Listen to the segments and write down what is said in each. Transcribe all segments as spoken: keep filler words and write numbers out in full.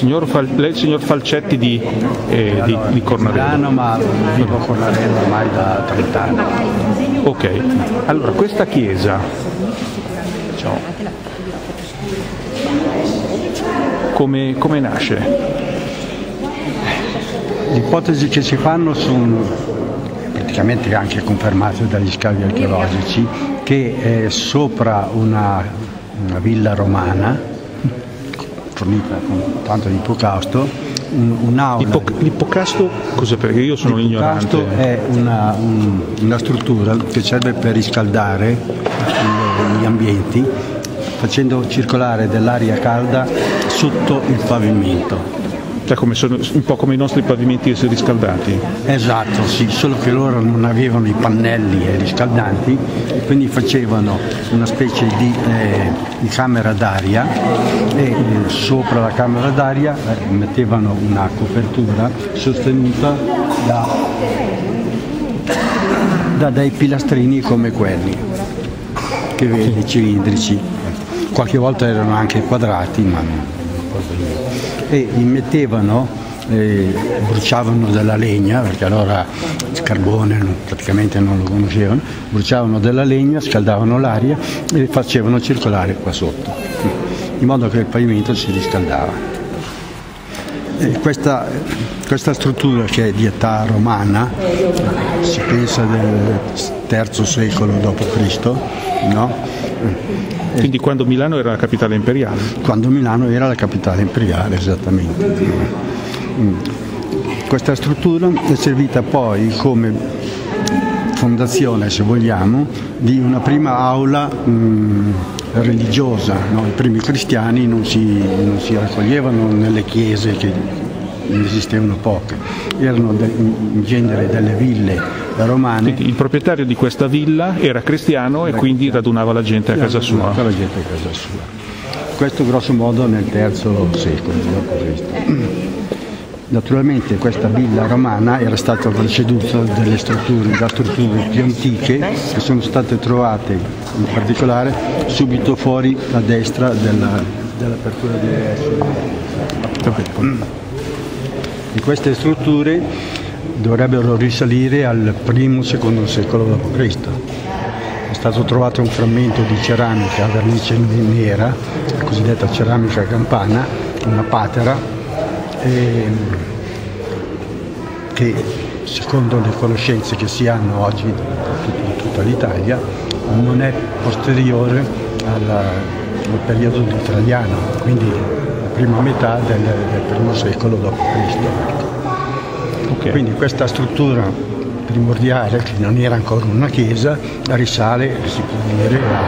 signor, Fal- lei, signor Falcetti di, eh, di, di Cornaredo. Ma vivo a Cornaredo ormai da trent'anni. Ok, allora questa chiesa, diciamo, come, come nasce? Le ipotesi che si fanno sono praticamente anche confermate dagli scavi archeologici che eh, sopra una, una villa romana fornita con tanto di ipocausto, un, un'aula. Ipoc- l'ipocausto cosa? Perché io sono l'ipocausto ignorante. L'ipocausto è una, un, una struttura che serve per riscaldare gli ambienti facendo circolare dell'aria calda sotto il pavimento. Come sono, un po' come i nostri pavimenti riscaldati. Esatto, sì, solo che loro non avevano i pannelli eh, riscaldanti, e quindi facevano una specie di, eh, di camera d'aria e eh, sopra la camera d'aria eh, mettevano una copertura sostenuta da, da dei pilastrini come quelli che vedi, cilindrici, qualche volta erano anche quadrati, ma e mettevano, eh, bruciavano della legna, perché allora il carbone non, praticamente non lo conoscevano, bruciavano della legna, scaldavano l'aria e facevano circolare qua sotto, in modo che il pavimento si riscaldava. E questa, questa struttura che è di età romana, si pensa del terzo secolo dopo Cristo, no? Quindi quando Milano era la capitale imperiale? Quando Milano era la capitale imperiale, esattamente. Questa struttura è servita poi come fondazione, se vogliamo, di una prima aula mh, religiosa. No? I primi cristiani non si, non si raccoglievano nelle chiese, che ne esistevano poche, erano de, in genere delle ville romane. Quindi il proprietario di questa villa era cristiano e quindi radunava la gente a casa sua. La gente a casa sua. Questo grosso modo nel terzo secolo dopo Cristo. Naturalmente questa villa romana era stata preceduta dalle strutture, da strutture più antiche che sono state trovate in particolare subito fuori a destra della, dell'apertura di e queste strutture dovrebbero risalire al primo secondo secolo dopo Cristo. È stato trovato un frammento di ceramica a vernice nera, la cosiddetta ceramica campana, una patera, eh, che secondo le conoscenze che si hanno oggi in tutta l'Italia non è posteriore alla, al periodo di Traiano, quindi la prima metà del, del primo secolo dopo Cristo. Okay. Quindi questa struttura primordiale, che non era ancora una chiesa, risale, si può dire, a,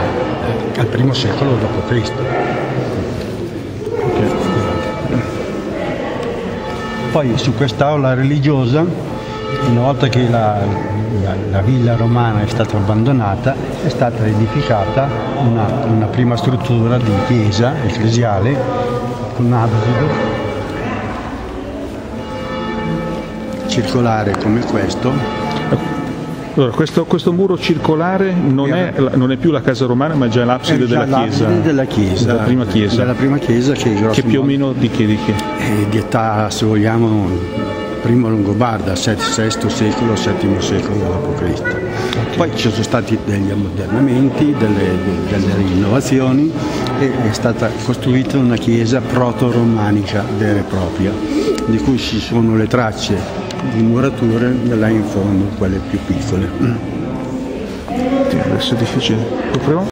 al primo secolo dopo Cristo. Okay. Poi su quest'aula religiosa, una volta che la, la, la villa romana è stata abbandonata, è stata edificata una, una prima struttura di chiesa ecclesiale con abside circolare come questo. Allora, questo, questo muro circolare non è, non è più la casa romana, ma è già l'abside, è già della, l'abside chiesa, della chiesa, della prima chiesa, della prima chiesa che, che più o meno di che, di che? È di età, se vogliamo, primo longobarda, sesto secolo, settimo secolo dopo Cristo. Okay. Poi ci sono stati degli ammodernamenti, delle, delle rinnovazioni e è stata costruita una chiesa proto-romanica vera e propria, di cui ci sono le tracce di murature da là in fondo, quelle più piccole. Adesso è difficile. Lo provo?